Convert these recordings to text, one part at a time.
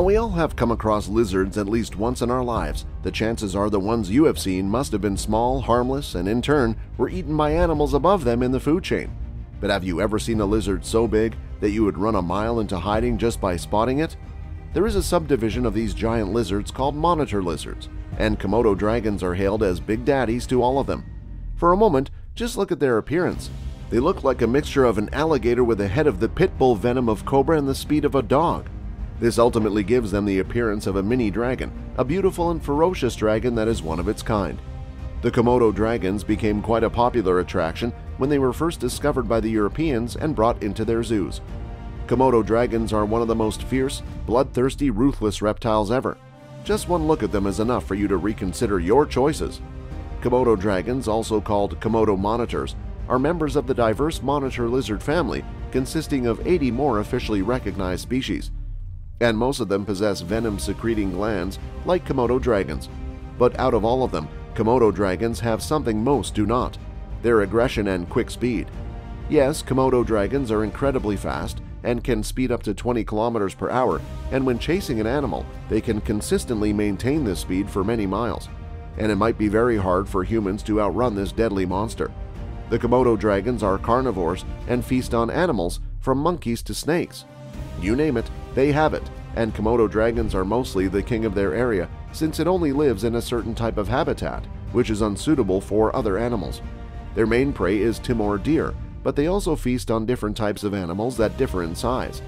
While we all have come across lizards at least once in our lives, the chances are the ones you have seen must have been small, harmless, and in turn were eaten by animals above them in the food chain. But have you ever seen a lizard so big that you would run a mile into hiding just by spotting it? There is a subdivision of these giant lizards called monitor lizards, and Komodo dragons are hailed as big daddies to all of them. For a moment, just look at their appearance. They look like a mixture of an alligator with the head of the pit bull venom of cobra and the speed of a dog. This ultimately gives them the appearance of a mini dragon, a beautiful and ferocious dragon that is one of its kind. The Komodo dragons became quite a popular attraction when they were first discovered by the Europeans and brought into their zoos. Komodo dragons are one of the most fierce, bloodthirsty, ruthless reptiles ever. Just one look at them is enough for you to reconsider your choices. Komodo dragons, also called Komodo monitors, are members of the diverse monitor lizard family consisting of 80 more officially recognized species. And most of them possess venom-secreting glands like Komodo dragons. But out of all of them, Komodo dragons have something most do not: their aggression and quick speed. Yes, Komodo dragons are incredibly fast and can speed up to 20 kilometers per hour, and when chasing an animal, they can consistently maintain this speed for many miles. And it might be very hard for humans to outrun this deadly monster. The Komodo dragons are carnivores and feast on animals from monkeys to snakes. You name it, they have it, and Komodo dragons are mostly the king of their area since it only lives in a certain type of habitat, which is unsuitable for other animals. Their main prey is Timor deer, but they also feast on different types of animals that differ in size.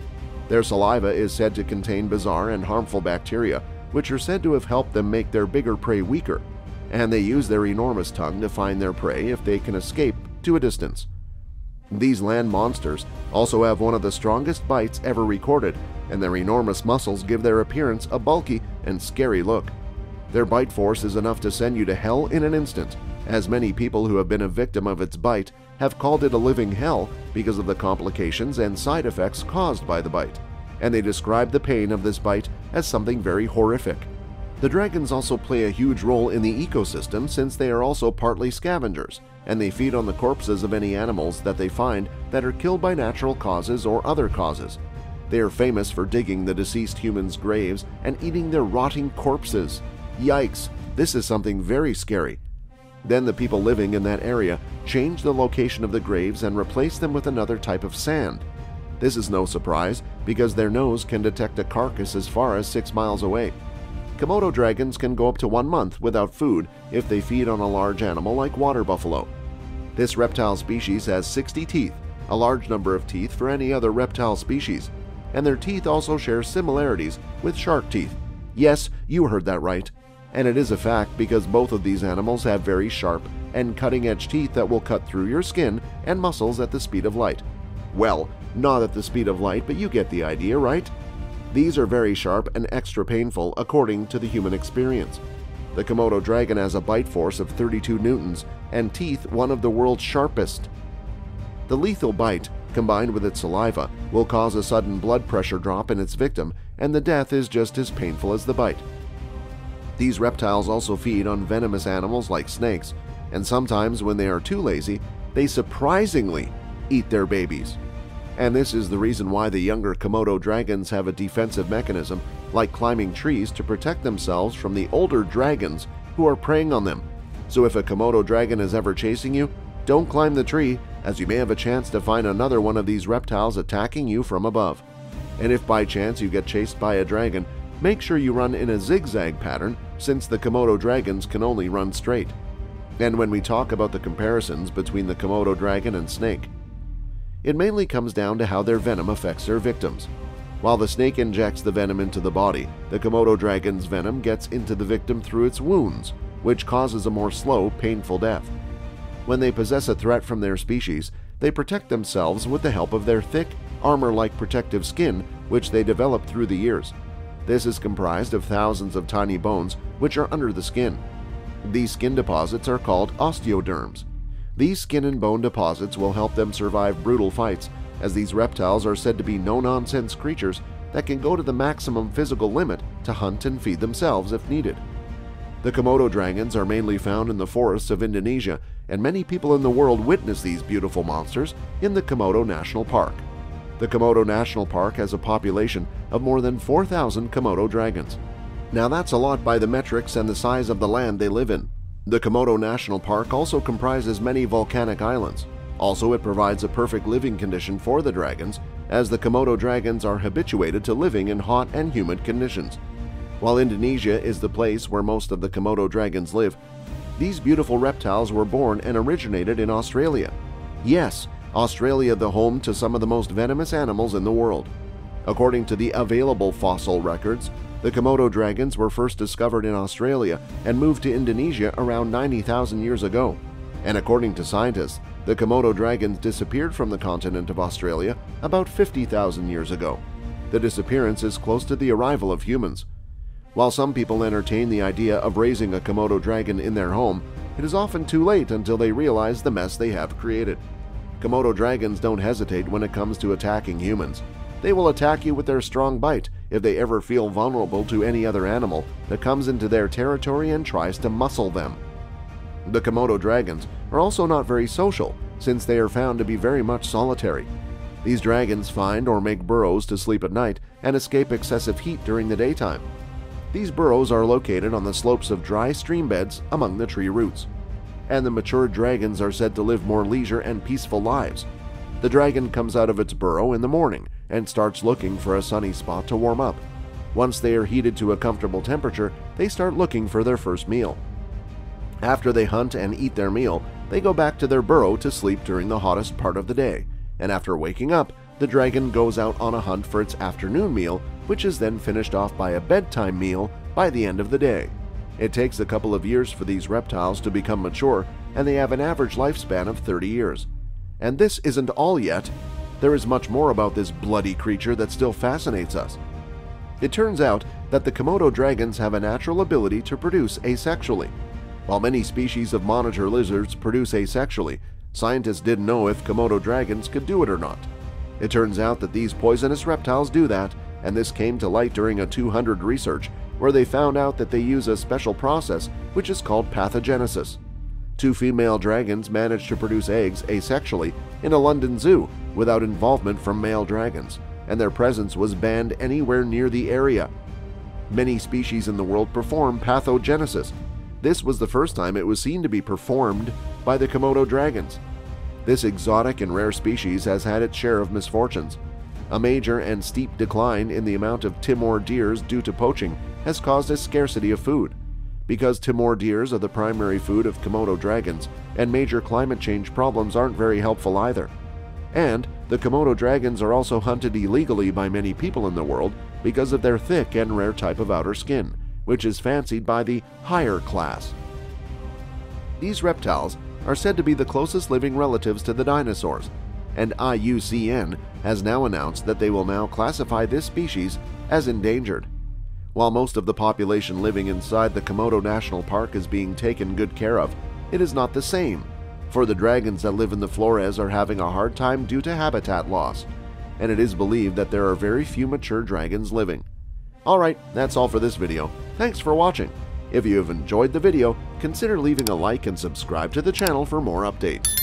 Their saliva is said to contain bizarre and harmful bacteria, which are said to have helped them make their bigger prey weaker, and they use their enormous tongue to find their prey if they can escape to a distance. These land monsters also have one of the strongest bites ever recorded, and their enormous muscles give their appearance a bulky and scary look. Their bite force is enough to send you to hell in an instant, as many people who have been a victim of its bite have called it a living hell because of the complications and side effects caused by the bite, and they describe the pain of this bite as something very horrific. The dragons also play a huge role in the ecosystem since they are also partly scavengers, and they feed on the corpses of any animals that they find that are killed by natural causes or other causes. They are famous for digging the deceased humans' graves and eating their rotting corpses. Yikes, this is something very scary. Then the people living in that area change the location of the graves and replace them with another type of sand. This is no surprise because their nose can detect a carcass as far as 6 miles away. Komodo dragons can go up to 1 month without food if they feed on a large animal like water buffalo. This reptile species has 60 teeth, a large number of teeth for any other reptile species, and their teeth also share similarities with shark teeth. Yes, you heard that right. And it is a fact because both of these animals have very sharp and cutting-edge teeth that will cut through your skin and muscles at the speed of light. Well, not at the speed of light, but you get the idea, right? These are very sharp and extra painful according to the human experience. The Komodo dragon has a bite force of 32 newtons and teeth one of the world's sharpest. The lethal bite, combined with its saliva, will cause a sudden blood pressure drop in its victim, and the death is just as painful as the bite. These reptiles also feed on venomous animals like snakes, and sometimes when they are too lazy, they surprisingly eat their babies. And this is the reason why the younger Komodo dragons have a defensive mechanism, like climbing trees, to protect themselves from the older dragons who are preying on them. So if a Komodo dragon is ever chasing you, don't climb the tree, as you may have a chance to find another one of these reptiles attacking you from above. And if by chance you get chased by a dragon, make sure you run in a zigzag pattern since the Komodo dragons can only run straight. And when we talk about the comparisons between the Komodo dragon and snake, it mainly comes down to how their venom affects their victims. While the snake injects the venom into the body, the Komodo dragon's venom gets into the victim through its wounds, which causes a more slow, painful death. When they possess a threat from their species, they protect themselves with the help of their thick, armor-like protective skin, which they develop through the years. This is comprised of thousands of tiny bones, which are under the skin. These skin deposits are called osteoderms. These skin and bone deposits will help them survive brutal fights, as these reptiles are said to be no-nonsense creatures that can go to the maximum physical limit to hunt and feed themselves if needed. The Komodo dragons are mainly found in the forests of Indonesia, and many people in the world witness these beautiful monsters in the Komodo National Park. The Komodo National Park has a population of more than 4,000 Komodo dragons. Now that's a lot by the metrics and the size of the land they live in. The Komodo National Park also comprises many volcanic islands. Also, it provides a perfect living condition for the dragons, as the Komodo dragons are habituated to living in hot and humid conditions. While Indonesia is the place where most of the Komodo dragons live, these beautiful reptiles were born and originated in Australia. Yes, Australia, the home to some of the most venomous animals in the world. According to the available fossil records, the Komodo dragons were first discovered in Australia and moved to Indonesia around 90,000 years ago. And according to scientists, the Komodo dragons disappeared from the continent of Australia about 50,000 years ago. The disappearance is close to the arrival of humans. While some people entertain the idea of raising a Komodo dragon in their home, it is often too late until they realize the mess they have created. Komodo dragons don't hesitate when it comes to attacking humans. They will attack you with their strong bite if they ever feel vulnerable to any other animal that comes into their territory and tries to muscle them. The Komodo dragons are also not very social, since they are found to be very much solitary. These dragons find or make burrows to sleep at night and escape excessive heat during the daytime. These burrows are located on the slopes of dry stream beds among the tree roots. And the mature dragons are said to live more leisure and peaceful lives. The dragon comes out of its burrow in the morning and starts looking for a sunny spot to warm up. Once they are heated to a comfortable temperature, they start looking for their first meal. After they hunt and eat their meal, they go back to their burrow to sleep during the hottest part of the day, and after waking up, the dragon goes out on a hunt for its afternoon meal, which is then finished off by a bedtime meal by the end of the day. It takes a couple of years for these reptiles to become mature, and they have an average lifespan of 30 years. And this isn't all yet. There is much more about this bloody creature that still fascinates us. It turns out that the Komodo dragons have a natural ability to produce asexually. While many species of monitor lizards produce asexually, scientists didn't know if Komodo dragons could do it or not. It turns out that these poisonous reptiles do that, and this came to light during a 200 research where they found out that they use a special process which is called parthenogenesis. Two female dragons managed to produce eggs asexually in a London zoo without involvement from male dragons, and their presence was banned anywhere near the area. Many species in the world perform parthenogenesis. This was the first time it was seen to be performed by the Komodo dragons. This exotic and rare species has had its share of misfortunes. A major and steep decline in the amount of Timor deers due to poaching has caused a scarcity of food. Because Timor deers are the primary food of Komodo dragons, and major climate change problems aren't very helpful either. And the Komodo dragons are also hunted illegally by many people in the world because of their thick and rare type of outer skin, which is fancied by the higher class. These reptiles are said to be the closest living relatives to the dinosaurs, and IUCN has now announced that they will now classify this species as endangered. While most of the population living inside the Komodo National Park is being taken good care of, it is not the same, for the dragons that live in the Flores are having a hard time due to habitat loss, and it is believed that there are very few mature dragons living. Alright, that's all for this video. Thanks for watching. If you have enjoyed the video, consider leaving a like and subscribe to the channel for more updates.